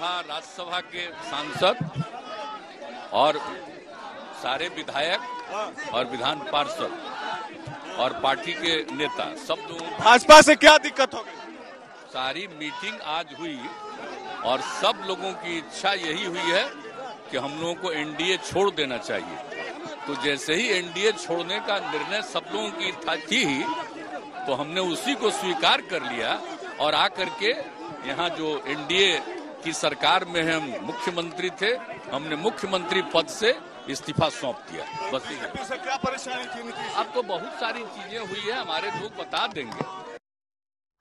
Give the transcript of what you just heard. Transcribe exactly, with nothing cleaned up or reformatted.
लोकसभा राज्यसभा के सांसद और सारे विधायक और विधान पार्षद और पार्टी के नेता सब लोगों। भाजपा से क्या दिक्कत हो गई? सारी मीटिंग आज हुई और सब लोगों की इच्छा यही हुई है कि हम लोगों को एनडीए छोड़ देना चाहिए। तो जैसे ही एनडीए छोड़ने का निर्णय सब लोगों की था थी ही, तो हमने उसी को स्वीकार कर लिया और आकर के यहाँ जो एनडीए की सरकार में हम मुख्यमंत्री थे, हमने मुख्यमंत्री पद से इस्तीफा सौंप दिया। बस क्या परेशानी थी? अब तो बहुत सारी चीजें हुई है, हमारे लोग बता देंगे।